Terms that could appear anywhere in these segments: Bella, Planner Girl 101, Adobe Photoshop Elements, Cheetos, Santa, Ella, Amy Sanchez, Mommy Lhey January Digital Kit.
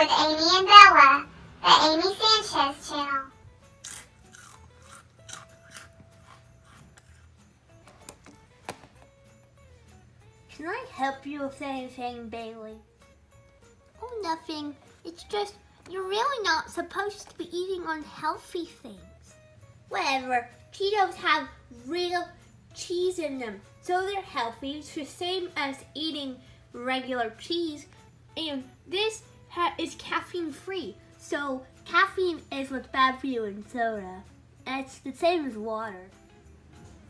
with Amy and Bella, the Amy Sanchez channel. Can I help you with anything, Bailey? Oh, nothing. It's just you're really not supposed to be eating unhealthy things. Whatever. Cheetos have real cheese in them, so they're healthy. It's the same as eating regular cheese, and this is caffeine free, so caffeine is what's bad for you in soda. It's the same as water.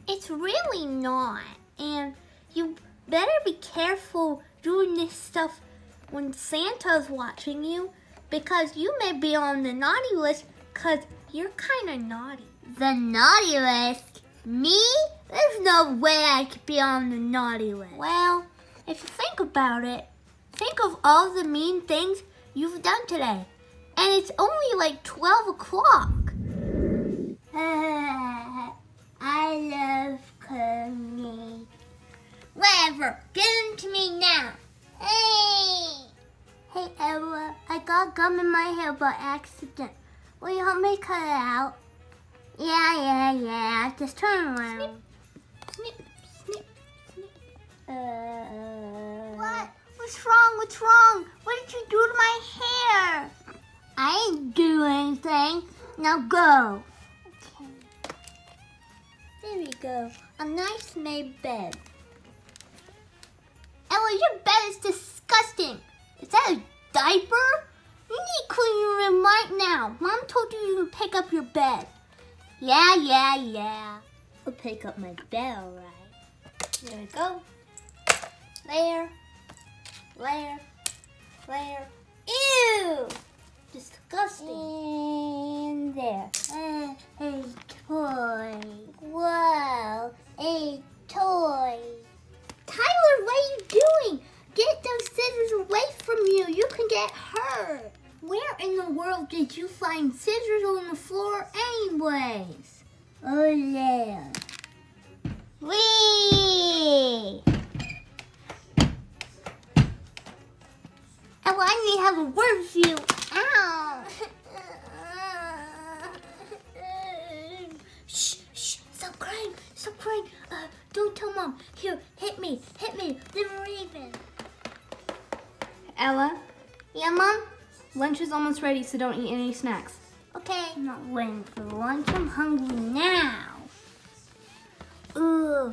It's really not, and you better be careful doing this stuff when Santa's watching you, because you may be on the naughty list because you're kind of naughty. The naughty list? Me? There's no way I could be on the naughty list. Well, if you think about it, think of all the mean things you've done today. And it's only like 12 o'clock. I love cookies. Whatever, give them to me now. Hey! Hey, Ella, I got gum in my hair by accident. Will you help me cut it out? Yeah. Just turn around. Snip, snip, snip, snip. What? What's wrong? What's wrong? What did you do to my hair? I didn't do anything. Now go. Okay. There we go. A nice made bed. Ella, your bed is disgusting. Is that a diaper? You need to clean your room right now. Mom told you to pick up your bed. Yeah. I'll pick up my bed, all right. There we go. Layer. Ew! Disgusting. And there. A toy. Whoa, a toy. Tyler, what are you doing? Get those scissors away from you. You can get hurt. Where in the world did you find scissors on the floor anyways? Oh, yeah. Whee! Oh, I need to have a word with you. Ow! Shh, stop crying. Don't tell Mom. Here, hit me, then we're even. Ella? Yeah, Mom? Lunch is almost ready, so don't eat any snacks. Okay. I'm not waiting for lunch. I'm hungry now. Ooh.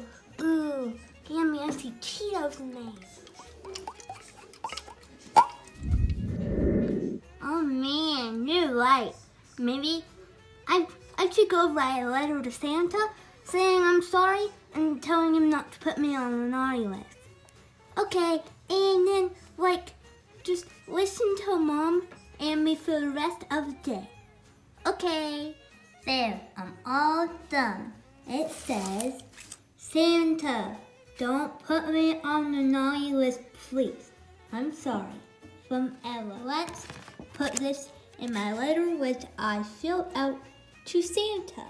Yummy, I see Cheetos in there. Oh man, you're right. Maybe I should go write a letter to Santa saying I'm sorry and telling him not to put me on the naughty list. Okay, and then just listen to Mom and me for the rest of the day. Okay, there, I'm all done. It says, Santa, don't put me on the naughty list, please. I'm sorry. From Ella. Let's put this in my letter, which I fill out to Santa.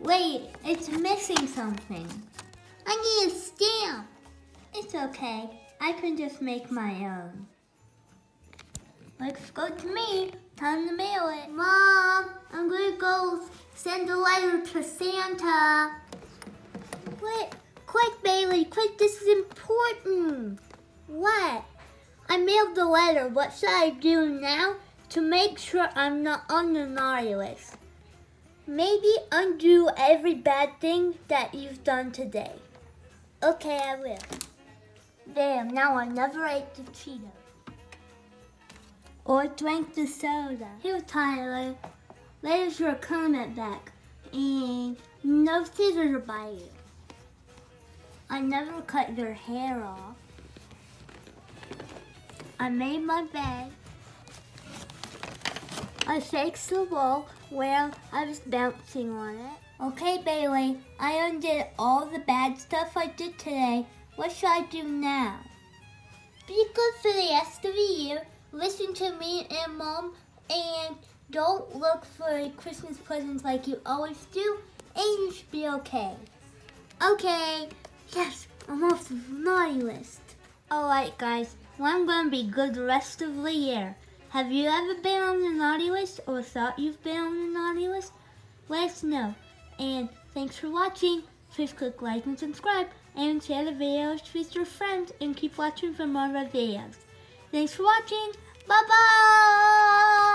Wait, it's missing something. I need a stamp. It's okay. I can just make my own. Let's go to me. Time to mail it. Mom, I'm gonna go send a letter to Santa. Quick, Bailey, quick, this is important. What? I mailed the letter. What should I do now to make sure I'm not on the naughty list? Maybe undo every bad thing that you've done today. Okay, I will. Damn, now I never ate the Cheetos. Or drank the soda. Here, Tyler. There's your comment back. And no scissors will bite you. I never cut your hair off. I made my bed. I fixed the wall where I was bouncing on it. Okay, Bailey, I undid all the bad stuff I did today. What should I do now? Be good for the rest of the year. Listen to me and Mom, and don't look for Christmas presents like you always do, and you should be okay. Okay, yes, I'm off the naughty list. Alright guys, Well, I'm gonna be good the rest of the year. Have you ever been on the naughty list or thought you've been on the naughty list? Let us know. And thanks for watching. Please click like and subscribe and share the videos with your friends and keep watching for more of our videos. Thanks for watching. Bye bye!